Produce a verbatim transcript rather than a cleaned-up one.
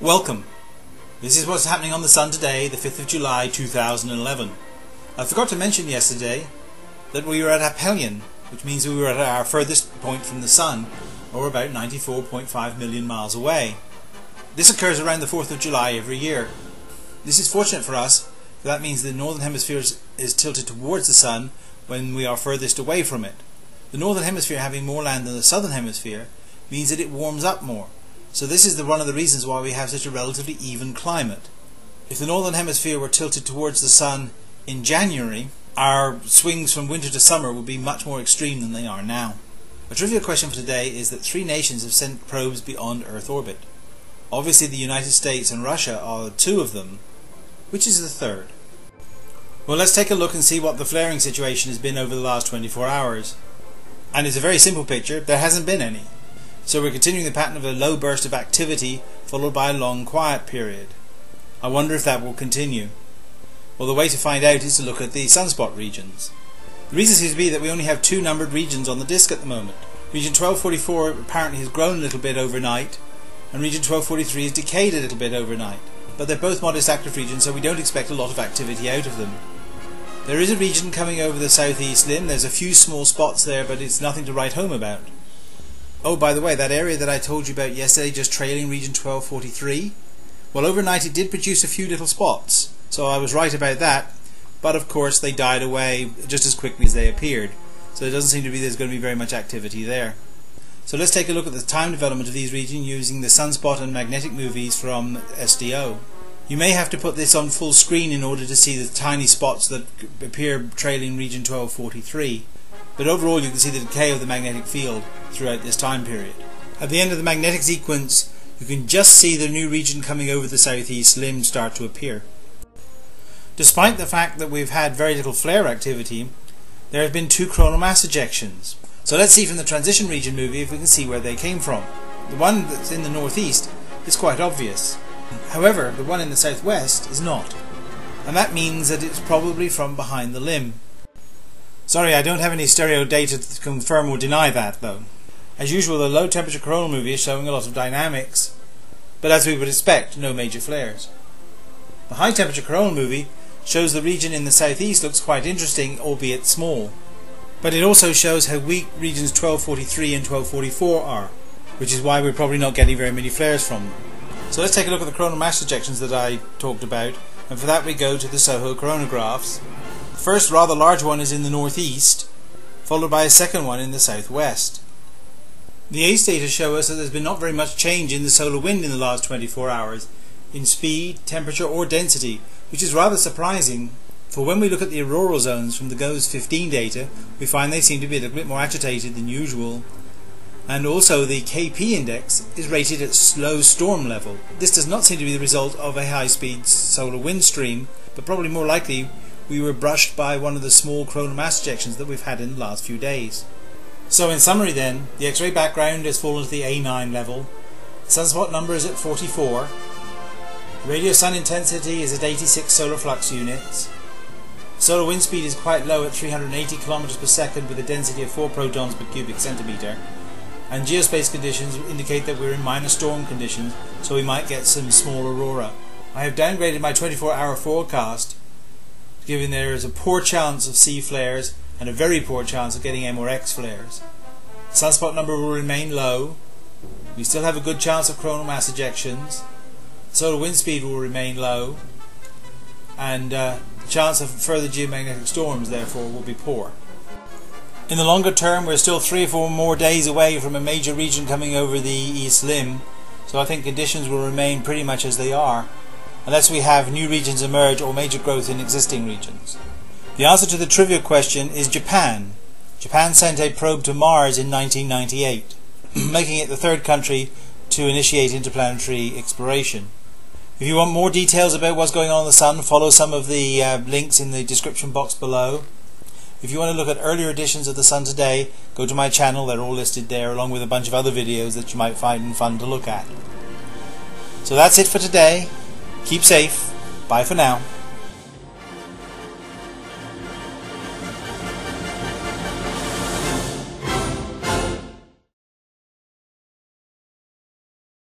Welcome. This is what's happening on the Sun today, the fifth of July two thousand eleven. I forgot to mention yesterday that we were at aphelion, which means we were at our furthest point from the Sun, or about ninety-four point five million miles away. This occurs around the fourth of July every year. This is fortunate for us, for that means the northern hemisphere is tilted towards the Sun when we are furthest away from it. The northern hemisphere having more land than the southern hemisphere means that it warms up more. So this is the, one of the reasons why we have such a relatively even climate. If the northern hemisphere were tilted towards the Sun in January, our swings from winter to summer would be much more extreme than they are now. A trivial question for today is that three nations have sent probes beyond Earth orbit. Obviously the United States and Russia are two of them. Which is the third? Well, let's take a look and see what the flaring situation has been over the last twenty-four hours. And it's a very simple picture, there hasn't been any. So we're continuing the pattern of a low burst of activity followed by a long quiet period. I wonder if that will continue. Well, the way to find out is to look at the sunspot regions. The reason seems to be that we only have two numbered regions on the disk at the moment. Region twelve forty-four apparently has grown a little bit overnight, and region twelve forty-three has decayed a little bit overnight. But they're both modest active regions, so we don't expect a lot of activity out of them. There is a region coming over the southeast limb. There's a few small spots there, but it's nothing to write home about. Oh, by the way, that area that I told you about yesterday, just trailing region twelve forty-three, well, overnight it did produce a few little spots, so I was right about that. But of course they died away just as quickly as they appeared, so it doesn't seem to be there's going to be very much activity there. So let's take a look at the time development of these regions using the sunspot and magnetic movies from S D O. You may have to put this on full screen in order to see the tiny spots that appear trailing region twelve forty-three, but overall you can see the decay of the magnetic field throughout this time period. At the end of the magnetic sequence you can just see the new region coming over the southeast limb start to appear. Despite the fact that we've had very little flare activity, there have been two coronal mass ejections. So let's see from the transition region movie if we can see where they came from. The one that's in the northeast is quite obvious. However, the one in the southwest is not. And that means that it's probably from behind the limb. Sorry, I don't have any stereo data to confirm or deny that though. As usual, the low temperature coronal movie is showing a lot of dynamics, but as we would expect, no major flares. The high temperature coronal movie shows the region in the southeast looks quite interesting, albeit small. But it also shows how weak regions twelve forty-three and twelve forty-four are, which is why we're probably not getting very many flares from them. So let's take a look at the coronal mass ejections that I talked about, and for that we go to the SOHO coronagraphs. The first rather large one is in the northeast, followed by a second one in the southwest. The ACE data show us that there's been not very much change in the solar wind in the last twenty-four hours, in speed, temperature or density, which is rather surprising, for when we look at the auroral zones from the GOES fifteen data, we find they seem to be a little bit more agitated than usual. And also the K P index is rated at slow storm level. This does not seem to be the result of a high-speed solar wind stream, but probably more likely we were brushed by one of the small coronal mass ejections that we've had in the last few days. So in summary then, the X-ray background has fallen to the A nine level, the sunspot number is at forty-four, radio sun intensity is at eighty-six solar flux units, solar wind speed is quite low at three hundred eighty kilometers per second with a density of four protons per cubic centimetre, and geospace conditions indicate that we're in minor storm conditions, so we might get some small aurora. I have downgraded my twenty-four hour forecast, given there is a poor chance of C flares and a very poor chance of getting M or X flares. The sunspot number will remain low, we still have a good chance of coronal mass ejections, solar wind speed will remain low, and uh, the chance of further geomagnetic storms therefore will be poor. In the longer term, we're still three or four more days away from a major region coming over the east limb, so I think conditions will remain pretty much as they are, unless we have new regions emerge or major growth in existing regions. The answer to the trivia question is Japan. Japan sent a probe to Mars in nineteen ninety-eight, making it the third country to initiate interplanetary exploration. If you want more details about what's going on in the Sun, follow some of the uh, links in the description box below. If you want to look at earlier editions of the Sun Today, go to my channel, they're all listed there, along with a bunch of other videos that you might find fun to look at. So that's it for today. Keep safe. Bye for now.